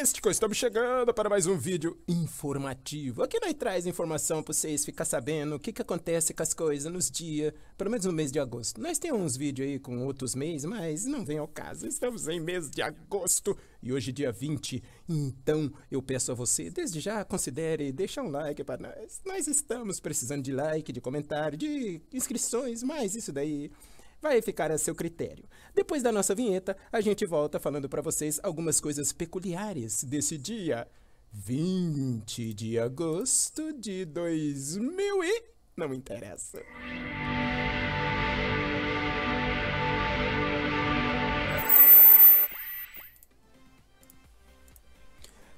Místico, estamos chegando para mais um vídeo informativo. Aqui nós traz informação para vocês ficar sabendo o que, que acontece com as coisas nos dias, pelo menos no mês de agosto. Nós temos uns vídeos aí com outros meses, mas não vem ao caso. Estamos em mês de agosto e hoje dia 20. Então eu peço a você, desde já, considere deixar um like para nós. Nós estamos precisando de like, de comentário, de inscrições, mas isso daí vai ficar a seu critério. Depois da nossa vinheta, a gente volta falando para vocês algumas coisas peculiares desse dia 20 de agosto de 2000 e... não interessa.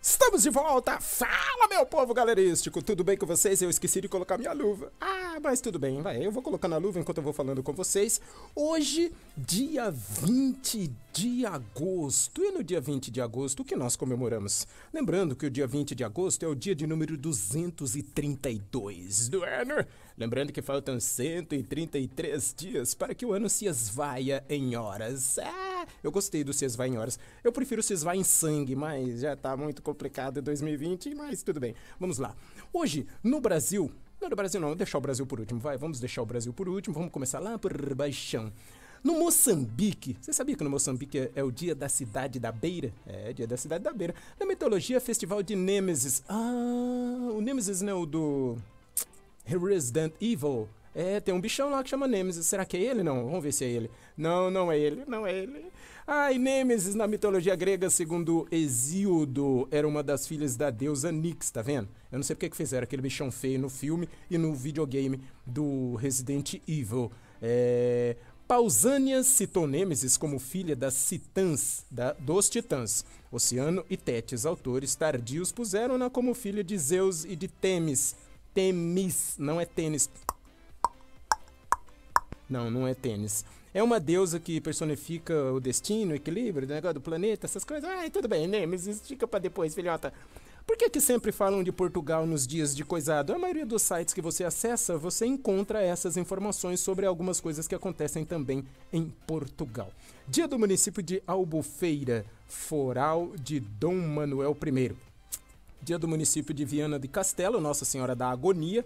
Estamos de volta! Fala, meu povo galerístico! Tudo bem com vocês? Eu esqueci de colocar minha luva. Ah, mas tudo bem, vai. Eu vou colocar na luva enquanto eu vou falando com vocês. Hoje, dia 20 de agosto. E no dia 20 de agosto, o que nós comemoramos? Lembrando que o dia 20 de agosto é o dia de número 232 do ano. Lembrando que faltam 133 dias para que o ano se esvaia em horas. Ah, eu gostei do se esvaia em horas. Eu prefiro se esvaia em sangue, mas já tá muito complicado em 2020, mas tudo bem. Vamos lá. Hoje, no Brasil... Não, no Brasil não, deixar o Brasil por último, vai. Vamos deixar o Brasil por último, vamos começar lá por baixão. No Moçambique, você sabia que no Moçambique é o dia da cidade da beira? É, dia da cidade da beira. Na mitologia, festival de Nemesis. Ah, o Nemesis não é o do... Resident Evil. É, tem um bichão lá que chama Nemesis. Será que é ele? Não, vamos ver se é ele. Não, não é ele, não é ele. Ai, Nemesis na mitologia grega, segundo Hesíodo, era uma das filhas da deusa Nix, tá vendo? Eu não sei porque que fizeram aquele bichão feio no filme e no videogame do Resident Evil. É... Pausânia citou Nemesis como filha das Titãs, dos Titãs. Oceano e Tétis, autores tardios, puseram-na como filha de Zeus e de Temis. Temis, não é tênis. Não, não é tênis. É uma deusa que personifica o destino, o equilíbrio, o negócio do planeta, essas coisas. Ai, tudo bem, Nemesis, fica pra depois, filhota. Por que que sempre falam de Portugal nos dias de coisado? A maioria dos sites que você acessa, você encontra essas informações sobre algumas coisas que acontecem também em Portugal. Dia do município de Albufeira, foral de Dom Manuel I. Dia do município de Viana de Castelo, Nossa Senhora da Agonia.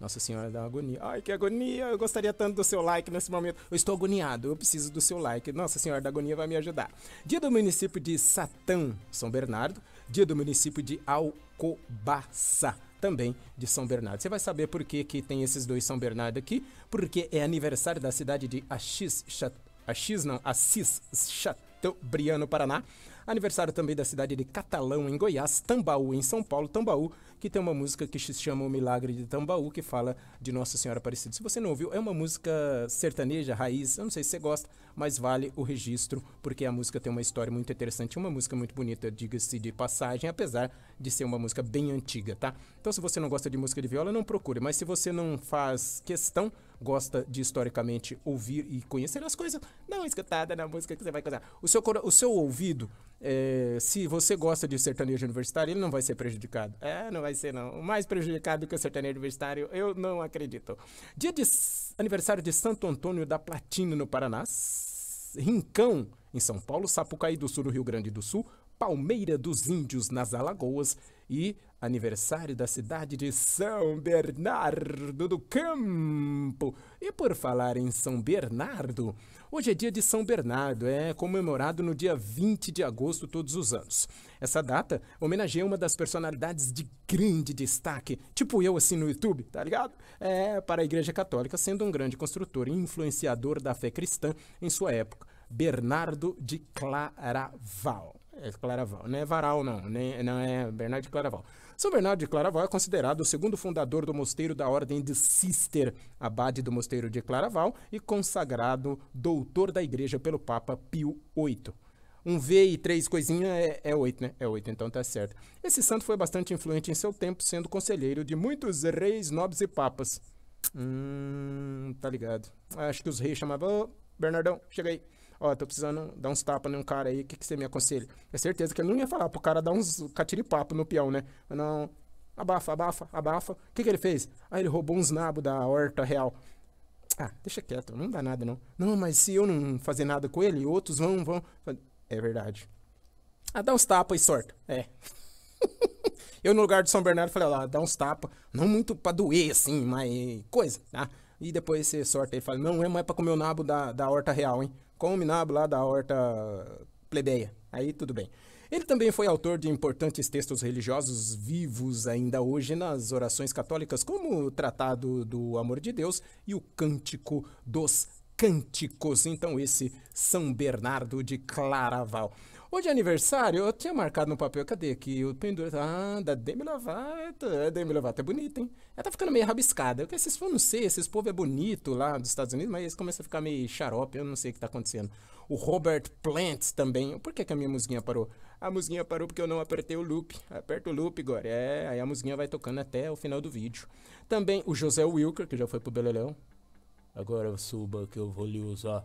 Nossa Senhora da Agonia. Ai, que agonia! Eu gostaria tanto do seu like nesse momento. Eu estou agoniado, eu preciso do seu like. Nossa Senhora da Agonia vai me ajudar. Dia do município de Satã, São Bernardo. Dia do município de Alcobaça, também de São Bernardo. Você vai saber por que que tem esses dois São Bernardo aqui, porque é aniversário da cidade de Assis Chateaubriand, no Paraná. Aniversário também da cidade de Catalão, em Goiás, Tambaú, em São Paulo. Tambaú, que tem uma música que se chama O Milagre de Tambaú, que fala de Nossa Senhora Aparecida. Se você não ouviu, é uma música sertaneja, raiz, eu não sei se você gosta, mas vale o registro, porque a música tem uma história muito interessante, uma música muito bonita, diga-se de passagem, apesar de ser uma música bem antiga, tá? Então, se você não gosta de música de viola, não procure, mas se você não faz questão, gosta de historicamente ouvir e conhecer as coisas, dá uma escutada na música que você vai cantar. O seu ouvido... É, se você gosta de sertanejo universitário, ele não vai ser prejudicado. É, não vai ser não. O mais prejudicado que o sertanejo universitário, eu não acredito. Dia de aniversário de Santo Antônio da Platina, no Paraná. Rincão, em São Paulo. Sapucaí do Sul, no Rio Grande do Sul. Palmeira dos Índios, nas Alagoas. E aniversário da cidade de São Bernardo do Campo. E por falar em São Bernardo... Hoje é dia de São Bernardo, é comemorado no dia 20 de agosto todos os anos. Essa data homenageia uma das personalidades de grande destaque, tipo eu assim no YouTube, tá ligado? É, para a Igreja Católica, sendo um grande construtor e influenciador da fé cristã em sua época, Bernardo de Claraval. É Claraval, não é Varal não, não é Bernardo de Claraval. São Bernardo de Claraval é considerado o segundo fundador do mosteiro da Ordem de Císter, abade do mosteiro de Claraval e consagrado doutor da igreja pelo Papa Pio VIII. Um V e três coisinhas é oito, né? É oito, então tá certo. Esse santo foi bastante influente em seu tempo, sendo conselheiro de muitos reis, nobres e papas. Tá ligado. Acho que os reis chamavam... Ô, Bernardão, chega aí. Ó, tô precisando dar uns tapas num cara aí, o que que você me aconselha? É certeza que ele não ia falar pro cara dar uns catiripapo no peão, né? Não, abafa, abafa, abafa. O que que ele fez? Ah, ele roubou uns nabos da horta real. Ah, deixa quieto, não dá nada não. Não, mas se eu não fazer nada com ele, outros vão... É verdade. Ah, dá uns tapas e sorta. É. Eu, no lugar de São Bernardo, falei, olha lá, dá uns tapas. Não muito pra doer, assim, mas coisa, tá? E depois você sorta e fala, não é mais pra comer o nabo da horta real, hein? Come nabo lá da horta plebeia. Aí tudo bem. Ele também foi autor de importantes textos religiosos vivos ainda hoje nas orações católicas, como o Tratado do Amor de Deus e o Cântico dos Cânticos. Então, esse São Bernardo de Claraval. Hoje é aniversário, eu tinha marcado no papel, cadê aqui? O pendura, da Demi Lovato. A Demi Lovato é bonita, hein? Ela tá ficando meio rabiscada. Eu esses não sei, esses povo é bonito lá dos Estados Unidos, mas eles começam a ficar meio xarope, eu não sei o que tá acontecendo. O Robert Plants também. Por que a minha musguinha parou? A musguinha parou porque eu não apertei o loop. Aperta o loop agora. É, aí a musguinha vai tocando até o final do vídeo. Também o José Wilker, que já foi pro Beleléu. Agora suba que eu vou lhe usar.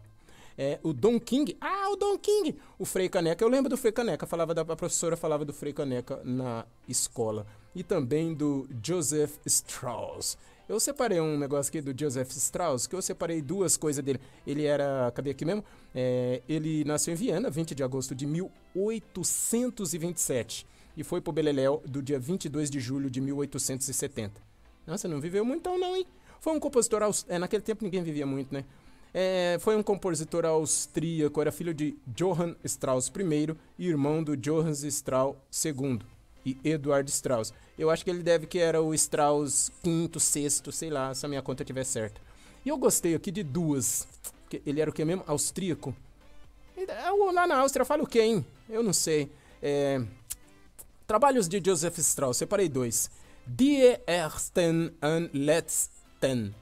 É, o Don King. Ah, o Don King! O Frei Caneca. Eu lembro do Frei Caneca. A professora falava do Frei Caneca na escola. E também do Joseph Strauss. Eu separei um negócio aqui do Joseph Strauss, que eu separei duas coisas dele. Ele era... Cadê aqui mesmo? É, ele nasceu em Viena, 20 de agosto de 1827. E foi pro Beleléu do dia 22 de julho de 1870. Nossa, não viveu muito não, hein? Foi um compositor... naquele tempo ninguém vivia muito, né? É, foi um compositor austríaco, era filho de Johann Strauss I e irmão do Johann Strauss II e Eduard Strauss. Eu acho que ele deve que era o Strauss V, VI, sei lá, se a minha conta estiver certa. E eu gostei aqui de duas. Ele era o que mesmo? Austríaco? Lá na Áustria fala o que, hein? Eu não sei. É, trabalhos de Joseph Strauss, separei dois. Die Ersten und Letzten.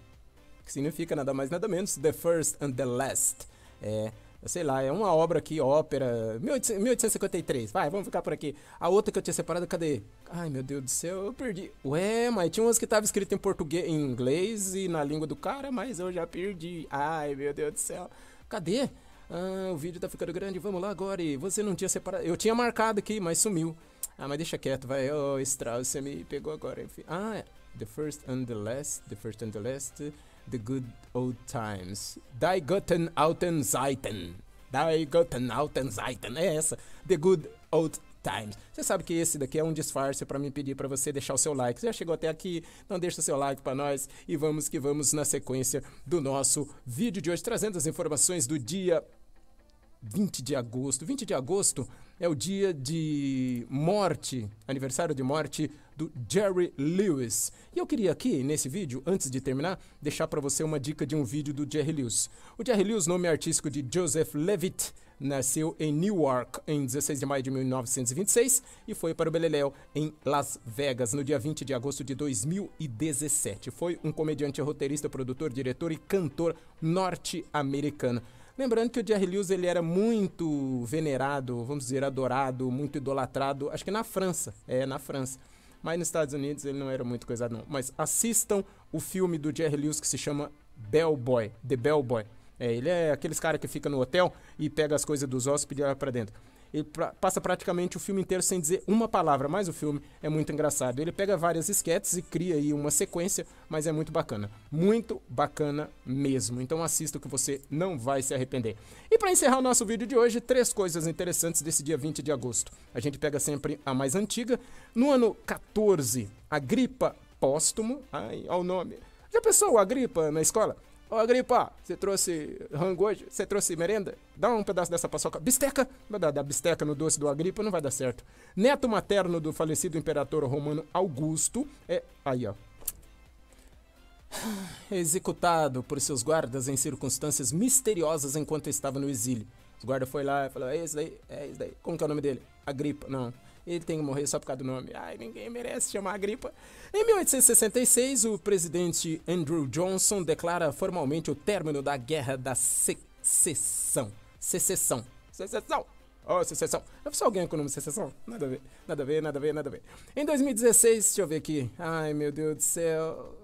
Que significa nada mais nada menos The First and the Last. É, sei lá, é uma obra aqui, ópera, 1853, vai, vamos ficar por aqui. A outra que eu tinha separado, cadê? Ai, meu Deus do céu, eu perdi. Ué, mas tinha umas que estavam escritas em português, em inglês e na língua do cara, mas eu já perdi. Ai, meu Deus do céu, cadê? Ah, o vídeo tá ficando grande, vamos lá agora. E você não tinha separado, eu tinha marcado aqui, mas sumiu. Ah, mas deixa quieto, vai, ô, Strauss, você me pegou agora, enfim. Ah, é. The First and the Last, The First and the Last... The Good Old Times. Die Guten Alten Zeiten. Die Guten Alten Zeiten. É essa. The Good Old Times. Você sabe que esse daqui é um disfarce para me pedir para você deixar o seu like. Você já chegou até aqui? Então deixa o seu like para nós e vamos que vamos na sequência do nosso vídeo de hoje, trazendo as informações do dia 20 de agosto. 20 de agosto é o dia de morte, aniversário de morte do Jerry Lewis. E eu queria aqui, nesse vídeo, antes de terminar, deixar para você uma dica de um vídeo do Jerry Lewis. O Jerry Lewis, nome artístico de Joseph Leavitt, nasceu em Newark em 16 de maio de 1926 e foi para o Beleléu em Las Vegas no dia 20 de agosto de 2017. Foi um comediante, roteirista, produtor, diretor e cantor norte-americano. Lembrando que o Jerry Lewis ele era muito venerado, vamos dizer, adorado, muito idolatrado, acho que na França, na França. Mas nos Estados Unidos ele não era muito coisado não. Mas assistam o filme do Jerry Lewis que se chama Bellboy, The Bellboy. É, ele é aqueles cara que fica no hotel e pega as coisas dos hóspedes e leva pra dentro. Ele passa praticamente o filme inteiro sem dizer uma palavra, mas o filme é muito engraçado. Ele pega várias esquetes e cria aí uma sequência, mas é muito bacana mesmo. Então assista que você não vai se arrepender. E para encerrar o nosso vídeo de hoje, três coisas interessantes desse dia 20 de agosto. A gente pega sempre a mais antiga. No ano 14, Agripa póstumo. Ai, olha o nome. Já pensou o Agripa na escola? Ó, Agripa, você trouxe rango hoje? Você trouxe merenda? Dá um pedaço dessa paçoca. Bisteca? Vai dar bisteca no doce do Agripa, não vai dar certo. Neto materno do falecido imperador romano Augusto é... Aí, ó. Executado por seus guardas em circunstâncias misteriosas enquanto estava no exílio. Os guardas foram lá e falaram, é esse daí. Como que é o nome dele? Agripa, não. Ele tem que morrer só por causa do nome. Ai, ninguém merece chamar Agripa. Em 1866, o presidente Andrew Johnson declara formalmente o término da Guerra da Secessão. Secessão! Oh, Secessão! Não é só alguém com o nome de Secessão? Nada a ver. Em 2016, deixa eu ver aqui. Ai, meu Deus do céu.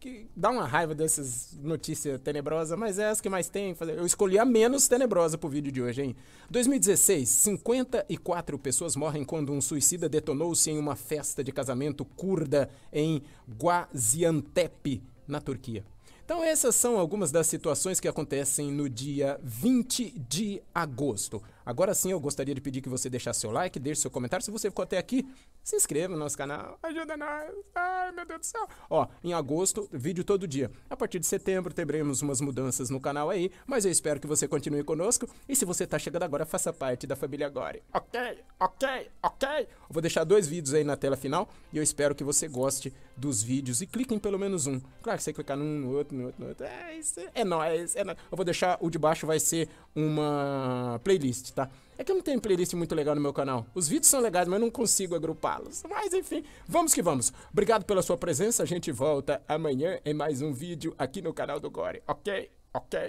Que dá uma raiva dessas notícias tenebrosas, mas é as que mais tem. Eu escolhi a menos tenebrosa pro vídeo de hoje, hein? 2016, 54 pessoas morrem quando um suicida detonou-se em uma festa de casamento curda em Gaziantep, na Turquia. Então essas são algumas das situações que acontecem no dia 20 de agosto. Agora sim, eu gostaria de pedir que você deixasse seu like, deixe seu comentário. Se você ficou até aqui, se inscreva no nosso canal. Ajuda nós. Ai, meu Deus do céu. Ó, em agosto, vídeo todo dia. A partir de setembro, teremos umas mudanças no canal aí. Mas eu espero que você continue conosco. E se você tá chegando agora, faça parte da família agora. Ok. Eu vou deixar 2 vídeos aí na tela final. E eu espero que você goste dos vídeos. E clique em pelo menos um. Claro que você clicar num, no outro. É isso. É nóis. Eu vou deixar o de baixo, vai ser uma playlist, tá? É que eu não tenho playlist muito legal no meu canal. Os vídeos são legais, mas eu não consigo agrupá-los. Mas enfim, vamos que vamos. Obrigado pela sua presença, a gente volta amanhã em mais um vídeo aqui no canal do Gore. Ok?